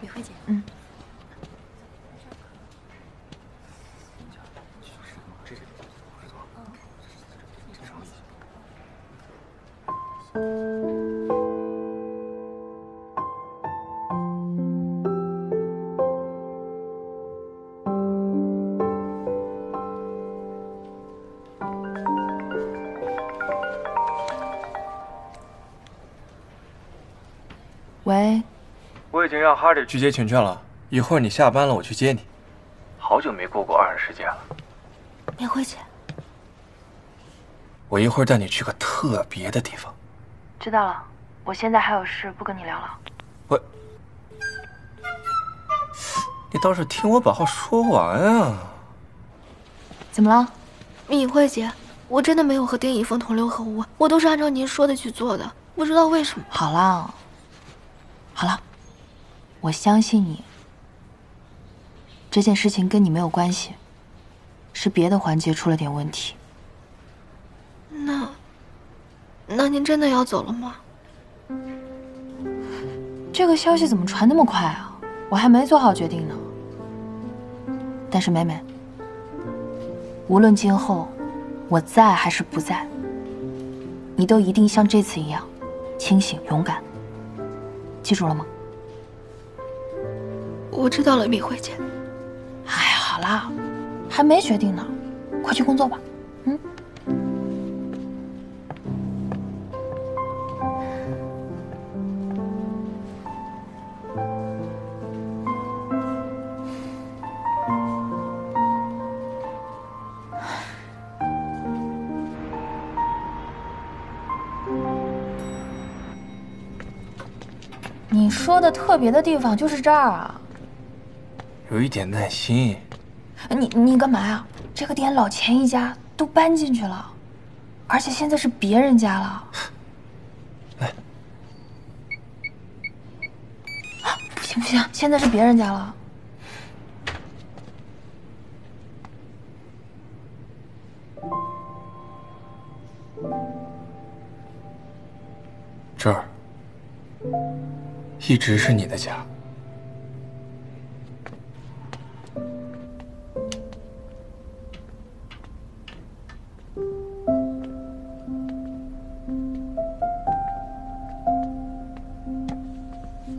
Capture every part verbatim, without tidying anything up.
李慧姐，嗯，喂。 我已经让哈利去接请券了，一会儿你下班了，我去接你。好久没过过二人世界了，李慧姐。我一会儿带你去个特别的地方。知道了，我现在还有事，不跟你聊了。喂，你倒是听我把话说完啊！怎么了？李慧姐，我真的没有和丁一峰同流合污，我都是按照您说的去做的，不知道为什么。好了，好了。 我相信你。这件事情跟你没有关系，是别的环节出了点问题。那，那您真的要走了吗？这个消息怎么传那么快啊？我还没做好决定呢。但是美美，无论今后我在还是不在，你都一定像这次一样，清醒勇敢。记住了吗？ 我知道了，米慧姐。哎，好啦，还没决定呢，快去工作吧。嗯。你说的特别的地方就是这儿啊。 有一点耐心。你你干嘛呀？这个店老钱一家都搬进去了，而且现在是别人家了。来，啊，不行不行，现在是别人家了。这儿一直是你的家。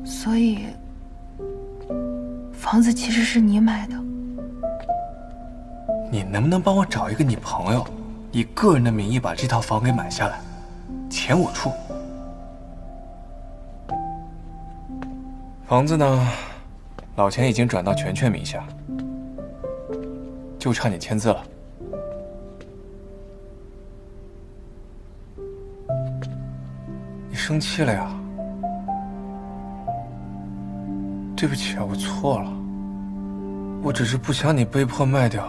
所以，房子其实是你买的。你能不能帮我找一个你朋友，以个人的名义把这套房给买下来，钱我出。房子呢，老钱已经转到全全名下，就差你签字了。你生气了呀？ 对不起啊，我错了。我只是不想你被迫卖掉，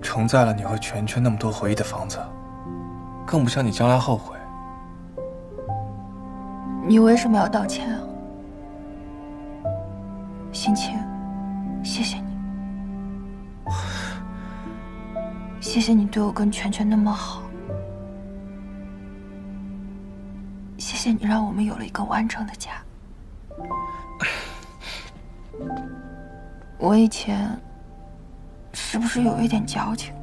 承载了你和全全那么多回忆的房子，更不想你将来后悔。你为什么要道歉啊？心清，谢谢你，谢谢你对我跟全全那么好，谢谢你让我们有了一个完整的家。 我以前是不是有一点矫情，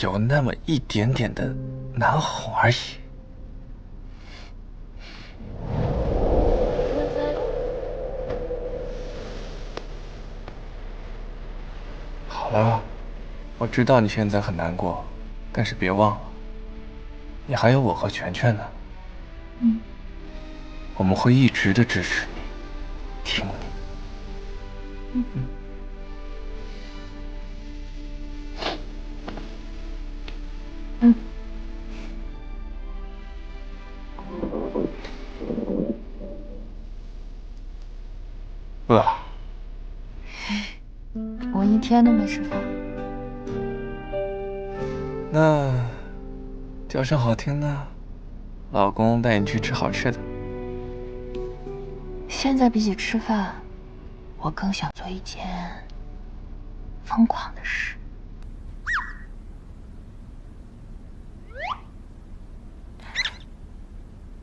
有那么一点点的难哄而已。 好了，我知道你现在很难过，但是别忘了，你还有我和全全呢。嗯，我们会一直的支持你，听你。嗯。嗯。饿了。 我一天都没吃饭，那叫声好听呢，老公带你去吃好吃的。现在比起吃饭，我更想做一件疯狂的事。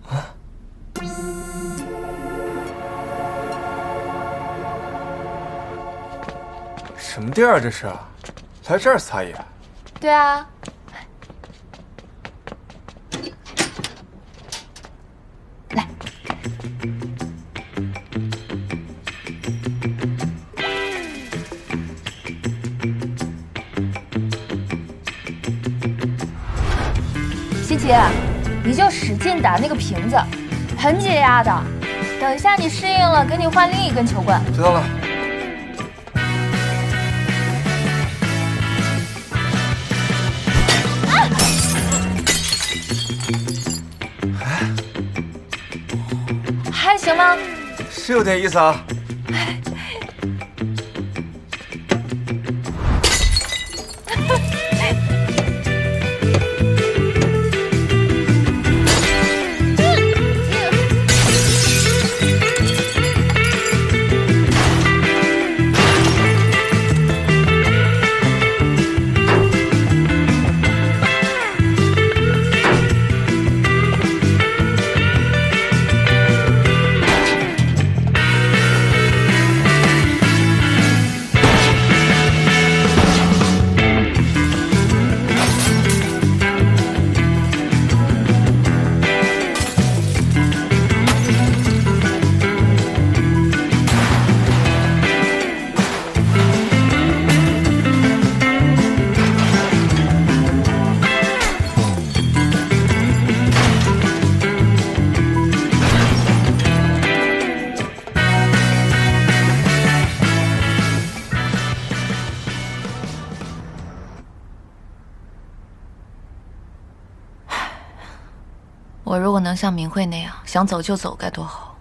啊？ 什么地儿啊？这是，来这儿撒野？对啊。来。西奇，你就使劲打那个瓶子，很解压的。等一下你适应了，给你换另一根球棍。知道了。 行吗？是有点意思啊。能像敏慧那样想走就走该多好。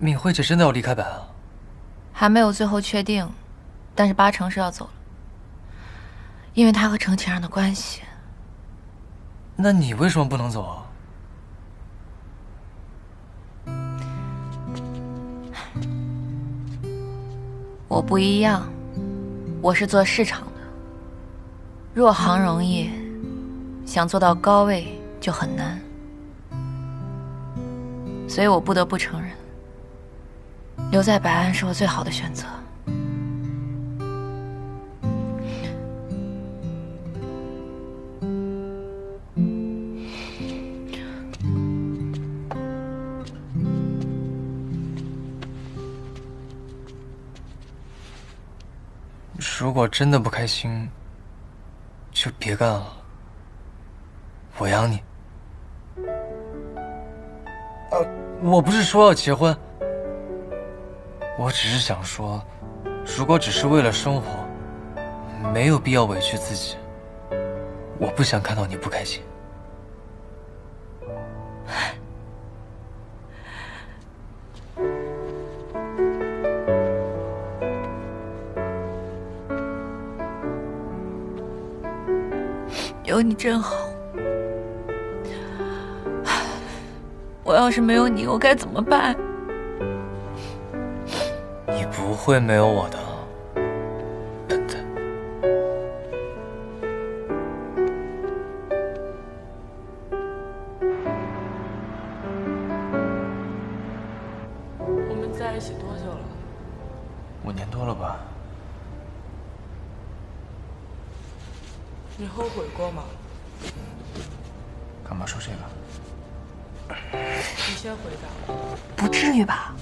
敏慧姐真的要离开本啊？还没有最后确定，但是八成是要走了，因为她和程情让的关系。那你为什么不能走啊？我不一样，我是做市场的，入行容易，想做到高位就很难。 所以我不得不承认，留在白安是我最好的选择。如果真的不开心，就别干了，我养你。 我不是说要结婚，我只是想说，如果只是为了生活，没有必要委屈自己。我不想看到你不开心。有你真好。 我要是没有你，我该怎么办？你不会没有我的，笨蛋。我们在一起多久了？五年多了吧。你后悔过吗？干嘛说这个？你先回答。不至于吧？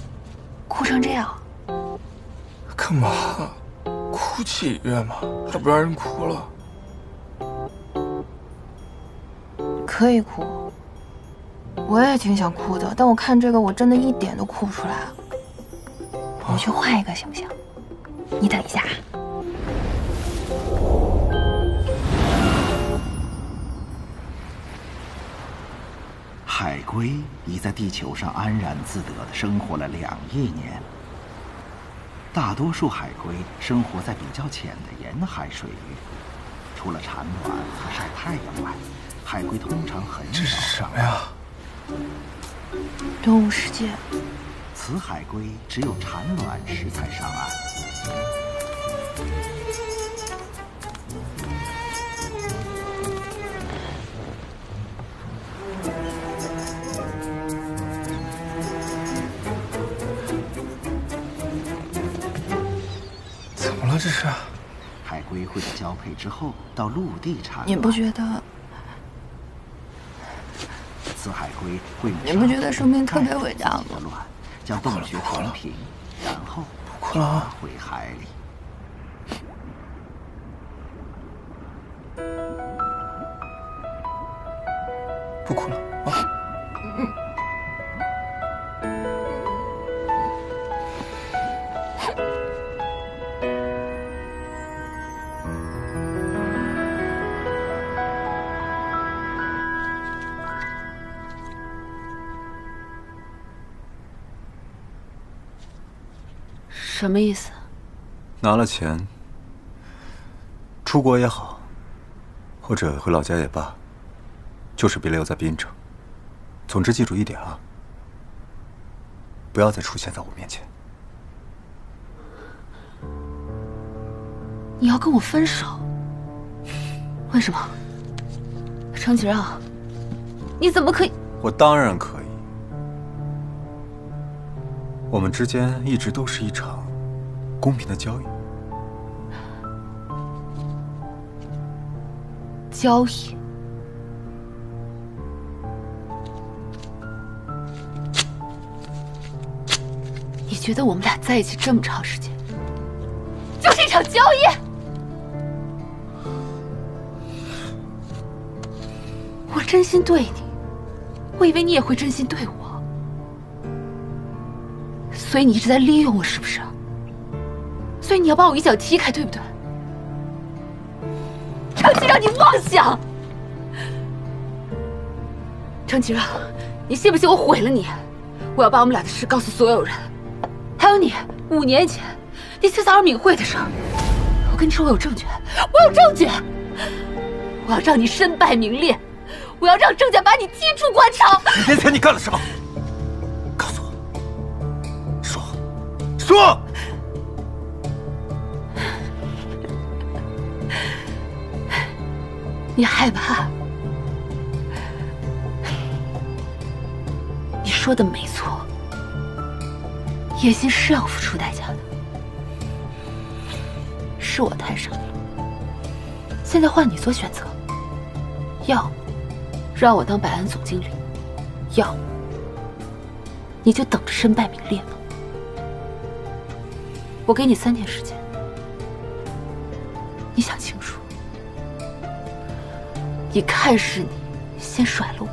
哭成这样。干嘛？哭泣也嘛，还不让人哭了？可以哭。 我也挺想哭的，但我看这个我真的一点都哭不出来。我们去换一个行不行？你等一下啊。海龟已在地球上安然自得地生活了两亿年。大多数海龟生活在比较浅的沿海水域，除了产卵和晒太阳外，海龟通常很少。这是什么呀？ 动物世界，此海龟只有产卵时才上岸。怎么了这是？海龟会在交配之后到陆地产卵。你不觉得？ 此海龟会你们觉得生命特别伟大吗？将洞穴填平，然后拉回海里。不哭了啊！什么意思？拿了钱，出国也好，或者回老家也罢，就是别留在滨城。总之记住一点啊，不要再出现在我面前。你要跟我分手？为什么？张启让，你怎么可以？我当然可以。我们之间一直都是一场 公平的交易，交易。你觉得我们俩在一起这么长时间，就是一场交易？我真心对你，我以为你也会真心对我，所以你一直在利用我，是不是？ 所以你要把我一脚踢开，对不对？程其让，你妄想！程其让，你信不信我毁了你？我要把我们俩的事告诉所有人，还有你五年前你去骚扰敏慧的事儿。我跟你说，我有证据，我有证据！我要让你身败名裂，我要让郑家把你踢出官场。五年前你干了什么？告诉我，说，说。 你害怕？你说的没错，野心是要付出代价的，是我太傻了。现在换你做选择，要么让我当百安总经理，要么你就等着身败名裂吧。我给你三天时间，你想清楚。 你看是你先甩了我，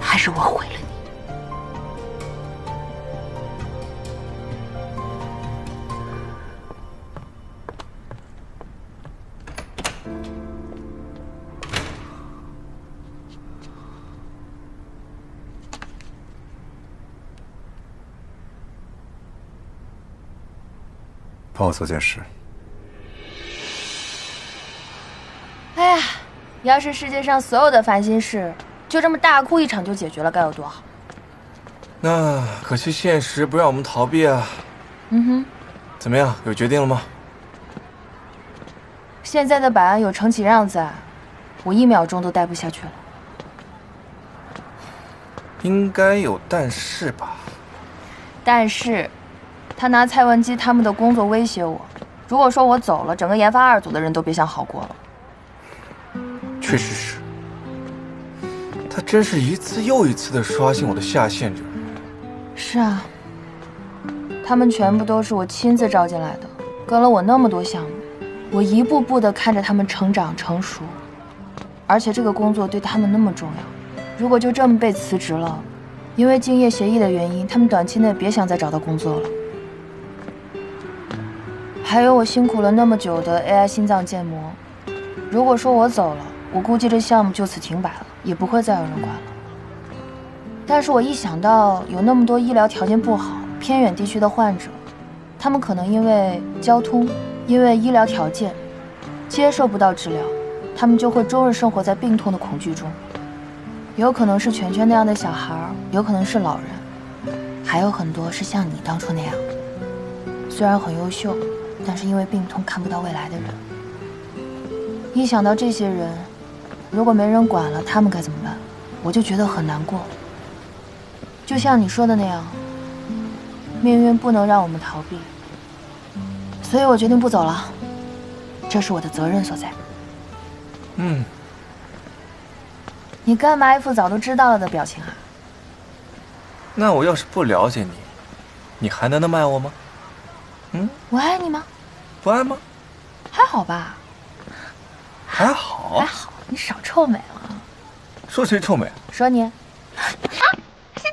还是我毁了你？帮我做件事。 要是世界上所有的烦心事就这么大哭一场就解决了，该有多好！那可惜现实不让我们逃避啊。嗯哼，怎么样？有决定了吗？现在的百安有程启让在，我一秒钟都待不下去了。应该有但是吧？但是，他拿蔡文姬他们的工作威胁我，如果说我走了，整个研发二组的人都别想好过了。确实是，他真是一次又一次的刷新我的下限者。是啊，他们全部都是我亲自招进来的，跟了我那么多项目，我一步步的看着他们成长成熟，而且这个工作对他们那么重要，如果就这么被辞职了，因为竞业协议的原因，他们短期内别想再找到工作了。 还有我辛苦了那么久的 A I 心脏建模，如果说我走了，我估计这项目就此停摆了，也不会再有人管了。但是我一想到有那么多医疗条件不好、偏远地区的患者，他们可能因为交通、因为医疗条件接受不到治疗，他们就会终日生活在病痛的恐惧中。有可能是全全那样的小孩，有可能是老人，还有很多是像你当初那样，虽然很优秀。 但是因为病痛看不到未来的人，一想到这些人，如果没人管了，他们该怎么办？我就觉得很难过。就像你说的那样，命运不能让我们逃避，所以我决定不走了，这是我的责任所在。嗯，你干嘛一副早都知道了的表情啊？那我要是不了解你，你还能那么爱我吗？嗯，我爱你吗？ 不爱吗？还好吧。还好。还好，你少臭美了。说谁臭美？说你。啊，师姐，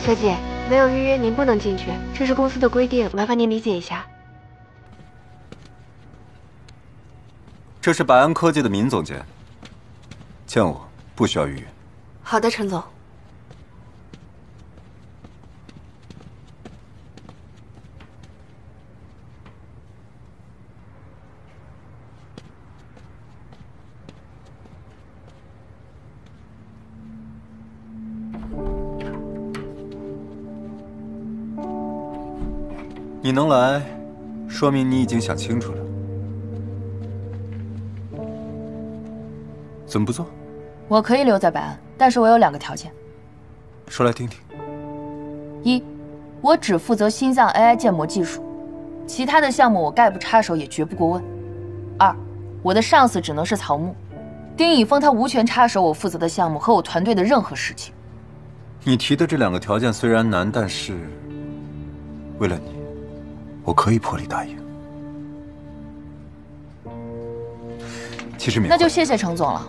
小姐，没有预约您不能进去，这是公司的规定，麻烦您理解一下。这是百安科技的闵总监，见我不需要预约。好的，陈总。你能来，说明你已经想清楚了。怎么不做？我可以留在百安，但是我有两个条件。说来听听。一，我只负责心脏 A I 建模技术，其他的项目我概不插手，也绝不过问。二，我的上司只能是曹木，丁以峰他无权插手我负责的项目和我团队的任何事情。你提的这两个条件虽然难，但是为了你。 我可以破例答应。其实，那就谢谢程总了。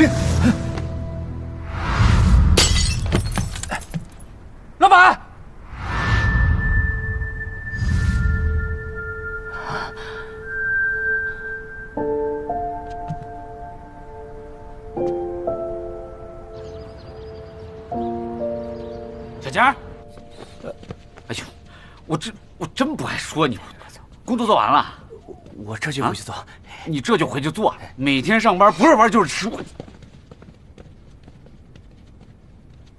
去！老板，小佳，哎呦，我真我真不爱说你，工作做完了，我这就回去做。啊 你这就回去做，每天上班不是玩就是吃。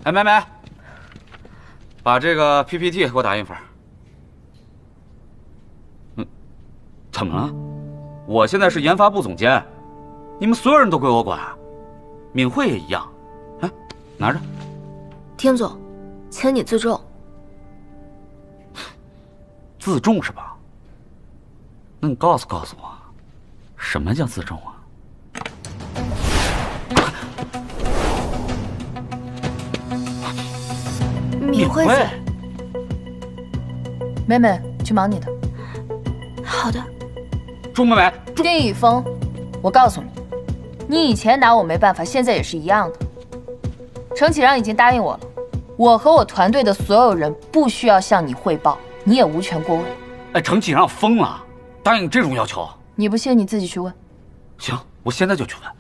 哎，梅梅，把这个 P P T 给我打印一份。嗯，怎么了？我现在是研发部总监，你们所有人都归我管，敏慧也一样。哎，拿着。田总，请你自重。自重是吧？那你告诉告诉我。 什么叫自重啊？敏慧，美美，去忙你的。好的。钟美美，丁以峰，我告诉你，你以前拿我没办法，现在也是一样的。程启让已经答应我了，我和我团队的所有人不需要向你汇报，你也无权过问。哎，程启让疯了，答应这种要求。 你不信，你自己去问。行，我现在就去问。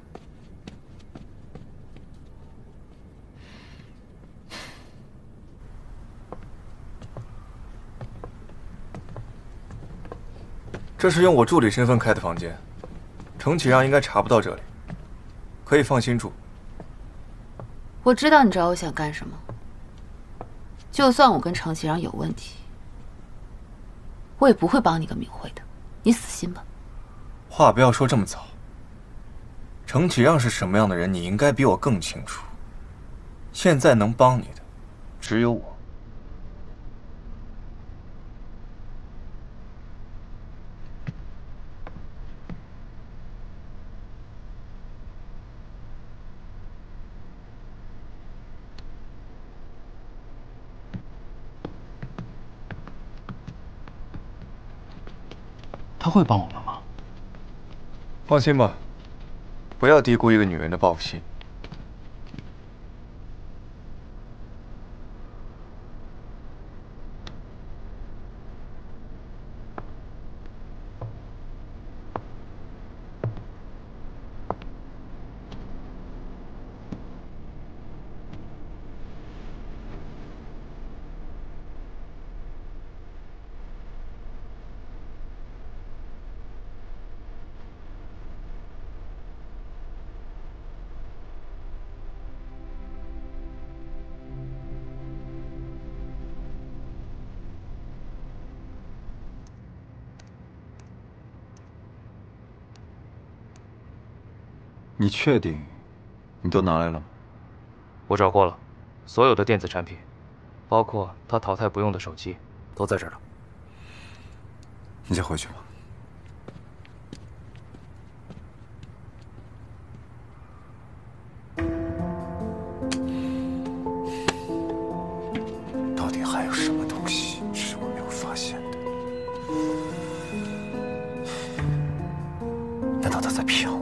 这是用我助理身份开的房间，程启让应该查不到这里，可以放心住。我知道你找我想干什么。就算我跟程启让有问题，我也不会帮你跟敏慧的，你死心吧。 话不要说这么早。程启让是什么样的人，你应该比我更清楚。现在能帮你的，只有我。他会帮我们吗？ 放心吧，不要低估一个女人的报复心。你确定？你都拿来了吗？我找过了，所有的电子产品，包括他淘汰不用的手机，都在这儿了。你先回去吧。到底还有什么东西是我没有发现的？难道他在骗我？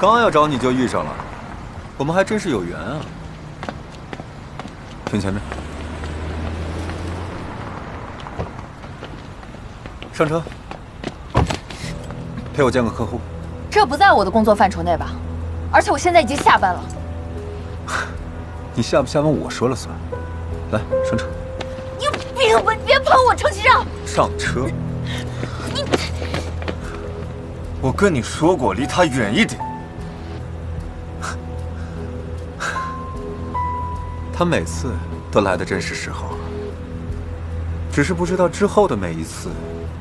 刚要找你就遇上了，我们还真是有缘啊！停前面，上车，陪我见个客户。这不在我的工作范畴内吧？而且我现在已经下班了。你下不下班我说了算。来，上车。你别别别碰我，程局长！上车。你。 我跟你说过，离他远一点。他每次都来的真是时候，只是不知道之后的每一次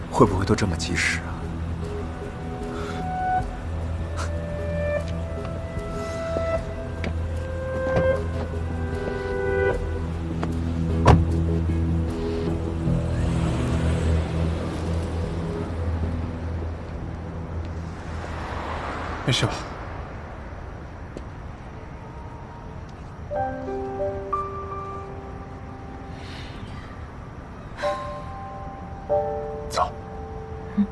会不会都这么及时啊？没事吧？走。嗯。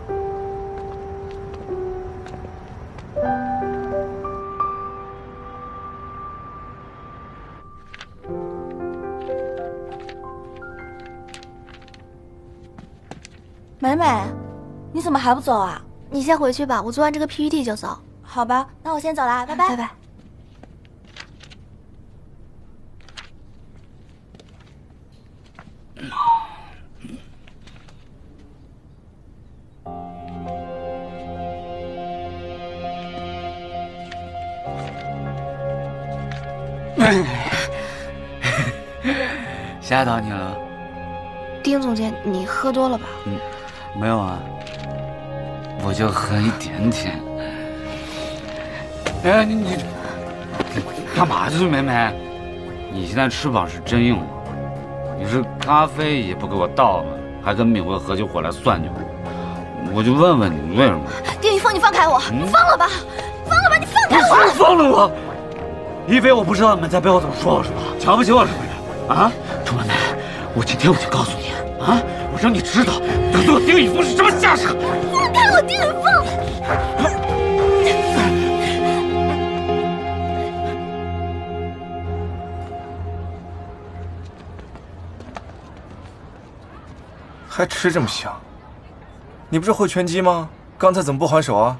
美美，你怎么还不走啊？你先回去吧，我做完这个 P P T 就走。 好吧，那我先走了，拜拜拜拜。吓到你了，丁总监，你喝多了吧？嗯，没有啊，我就喝一点点。 哎，你你干嘛去，梅梅？你现在翅膀是真硬了，你是咖啡也不给我倒了，还跟敏慧合起伙来算计我，我就问问你为什么？丁一峰，你放开我，嗯、你放了吧，放了吧，你放开我！我放了我！你以为我不知道你们在背后怎么说我是吧？瞧不起我是不是？啊，楚梅梅，我今天我就告诉你啊，我让你知道得罪我丁一峰是什么下场！放开我，丁一峰！ 还吃这么香？你不是会拳击吗？刚才怎么不还手啊？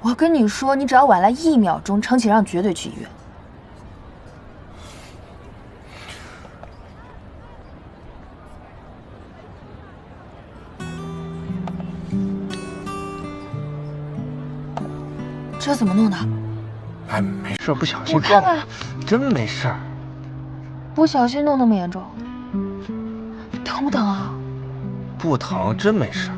我跟你说，你只要晚来一秒钟，程启让绝对去医院。这怎么弄的？哎，没事，不小心。我看看，真没事。不小心弄那么严重，疼不疼啊？ 不疼，真没事。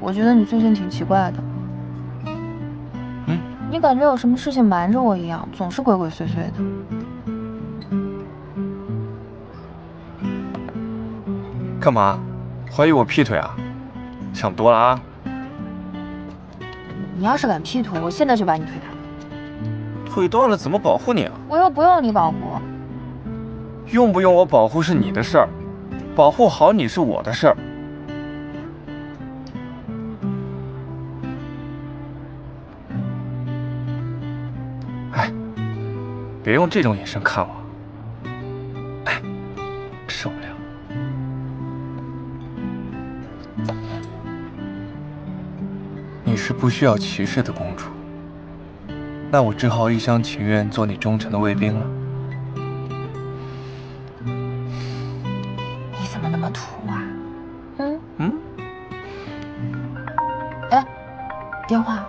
我觉得你最近挺奇怪的，嗯，你感觉有什么事情瞒着我一样，总是鬼鬼祟祟的。干嘛？怀疑我劈腿啊？想多了啊！你要是敢劈腿，我现在就把你推开。 腿断了怎么保护你啊？我又不用你保护。用不用我保护是你的事儿，保护好你是我的事儿。哎，别用这种眼神看我。哎，受不了。你是不需要骑士的公主。 那我只好一厢情愿做你忠诚的卫兵了。你怎么那么土啊？嗯嗯。哎，电话。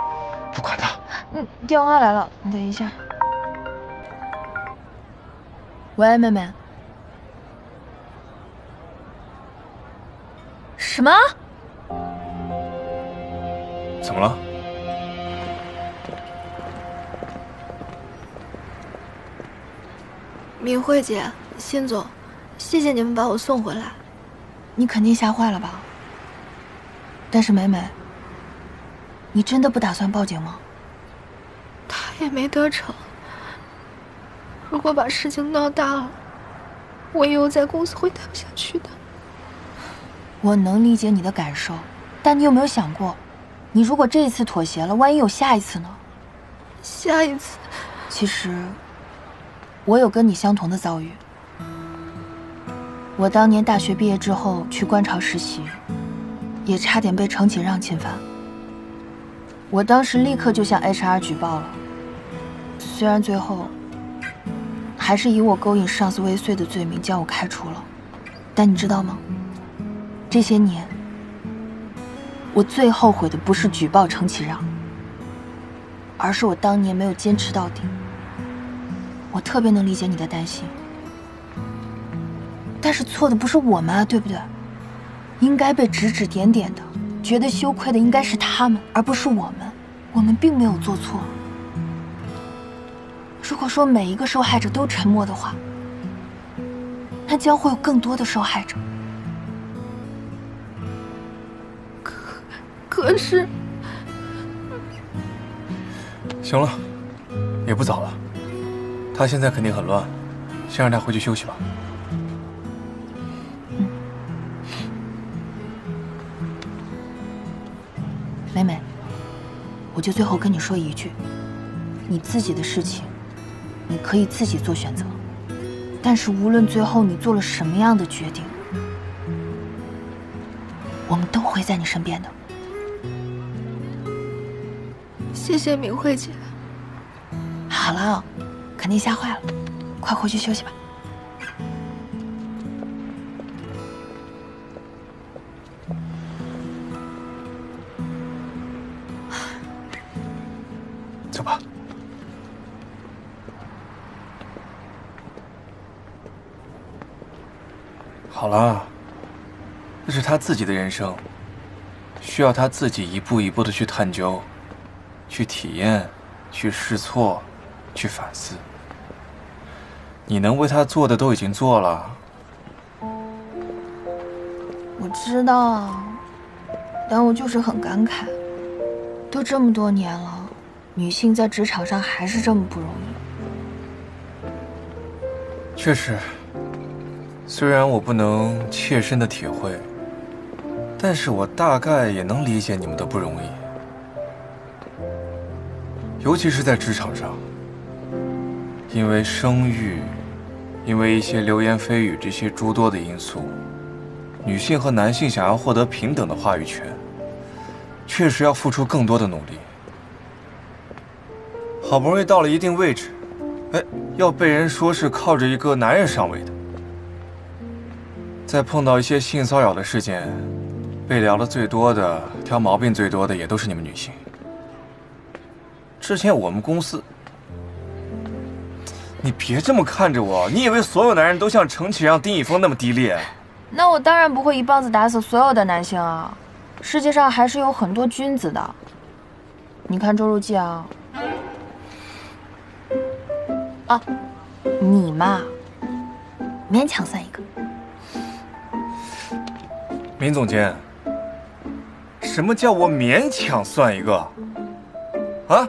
不管他。嗯，电话来了，你等一下。喂，妹妹。什么？怎么了？ 敏慧姐，辛总，谢谢你们把我送回来。你肯定吓坏了吧？但是美美，你真的不打算报警吗？他也没得逞。如果把事情闹大了，我以后在公司会待不下去的。我能理解你的感受，但你有没有想过，你如果这一次妥协了，万一有下一次呢？下一次，其实我有跟你相同的遭遇。我当年大学毕业之后去官场实习，也差点被程锦让侵犯。我当时立刻就向 H R 举报了，虽然最后还是以我勾引上司未遂的罪名将我开除了，但你知道吗？ 这些年，我最后悔的不是举报程启让，而是我当年没有坚持到底。我特别能理解你的担心，但是错的不是我们啊，对不对？应该被指指点点的，觉得羞愧的应该是他们，而不是我们。我们并没有做错。如果说每一个受害者都沉默的话，那将会有更多的受害者。 可是，行了，也不早了，他现在肯定很乱，先让他回去休息吧。嗯。美美，我就最后跟你说一句，你自己的事情，你可以自己做选择，但是无论最后你做了什么样的决定，我们都会在你身边的。 谢谢明慧姐。好了，肯定吓坏了，快回去休息吧。走吧。好了，那是他自己的人生，需要他自己一步一步的去探究。 去体验，去试错，去反思。你能为他做的都已经做了。我知道啊，但我就是很感慨，都这么多年了，女性在职场上还是这么不容易。确实，虽然我不能切身的体会，但是我大概也能理解你们的不容易。 尤其是在职场上，因为生育，因为一些流言蜚语这些诸多的因素，女性和男性想要获得平等的话语权，确实要付出更多的努力。好不容易到了一定位置，哎，要被人说是靠着一个男人上位的。再碰到一些性骚扰的事件，被聊得最多的、挑毛病最多的，也都是你们女性。 之前我们公司，你别这么看着我，你以为所有男人都像程启让、丁以峰那么低劣？那我当然不会一棒子打死所有的男性啊，世界上还是有很多君子的。你看周如记啊，啊，你嘛，勉强算一个。明总监，什么叫我勉强算一个？啊？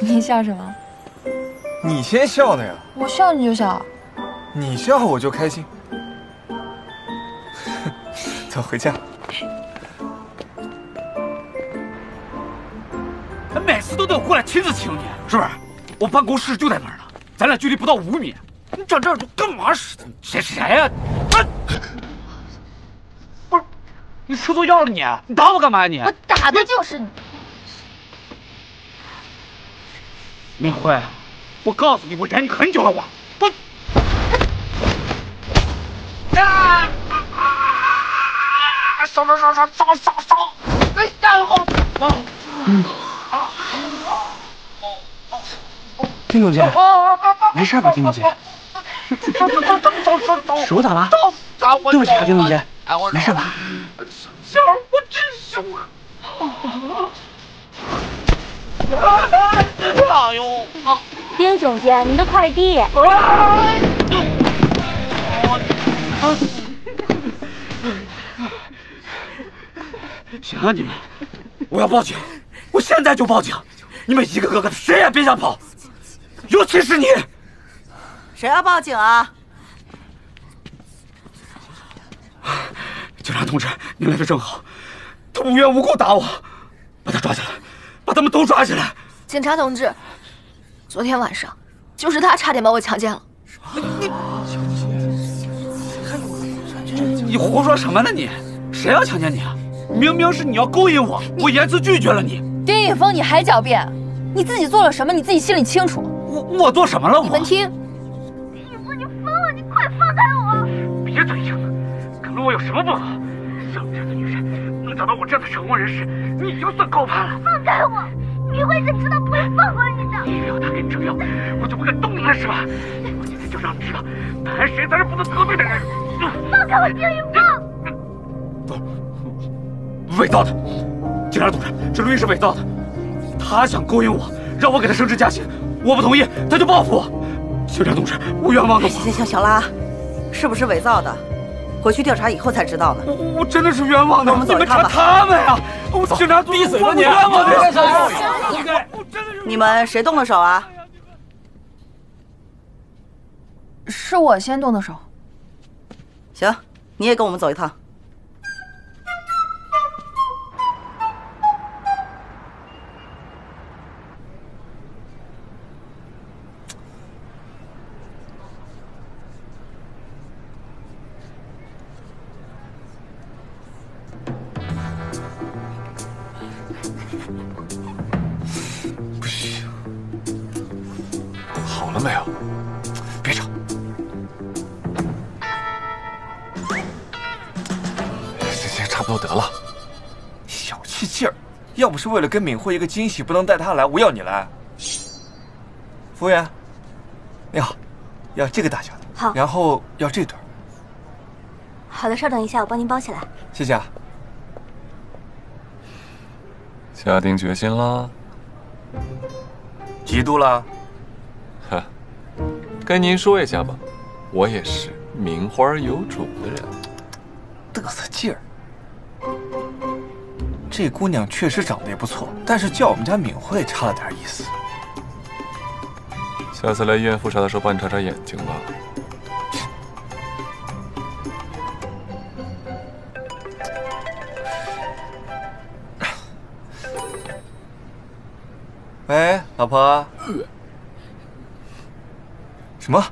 你笑什么？你先笑的呀！我笑你就笑，你笑我就开心。走，回家。每次都得我过来亲自请你，是不是？我办公室就在那儿呢，咱俩距离不到五米，你站这儿干嘛？谁谁呀？啊！ 你吃错药了你！你打我干嘛呀你？我打的就是你，明慧，我告诉你，我忍你很久了，我我。啊啊！烧烧烧烧烧烧烧！哎呀，好啊！嗯。丁总监，没事吧？丁总监，手打了？对不起啊，丁总监。 没事吧？小儿，我真凶啊！哎呦！丁总监，您的快递。行啊，你们，我要报警！我现在就报警！你们一个个的，谁也别想跑，尤其是你！谁要报警啊？同志，您来的正好，他无缘无故打我，把他抓起来，把他们都抓起来。警察同志，昨天晚上就是他差点把我强奸了。你，小姐，你胡说什么呢你？谁要强奸你啊？明明是你要勾引我，我严词拒绝了你。丁一峰，你还狡辩？你自己做了什么？你自己心里清楚。我我做什么了？我。你们听。 别嘴硬了，敢跟我有什么不好？像你这样的女人，能找到我这样的成功人士，你已经算高攀了。放开我！你会是知道不会放过你的。你以为他给你撑腰，我就不敢动你了是吧？我今天就让你知道，男人谁才是不能得罪的人。放开我，丁一峰！走，伪造的，警察同志，这录音是伪造的。他想勾引我，让我给他升职加薪，我不同意，他就报复我。警察同志，我冤枉了。行行行，小拉。 是不是伪造的？回去调查以后才知道的。我我真的是冤枉的，我们走一趟吧。他们呀，我警察闭嘴吧你！冤枉的，你们谁动的手啊？是我先动的手。行，你也跟我们走一趟。不是为了给敏慧一个惊喜，不能带她来，我要你来。服务员，你好，要这个大小的，好，然后要这对。好的，稍等一下，我帮您包起来。谢谢啊。下定决心啦？嫉妒啦？哈，跟您说一下吧，我也是名花有主的人，嘚瑟劲儿。 这姑娘确实长得也不错，但是叫我们家敏慧差了点意思。下次来医院复查的时候，帮你查查眼睛吧。喂，老婆。什么？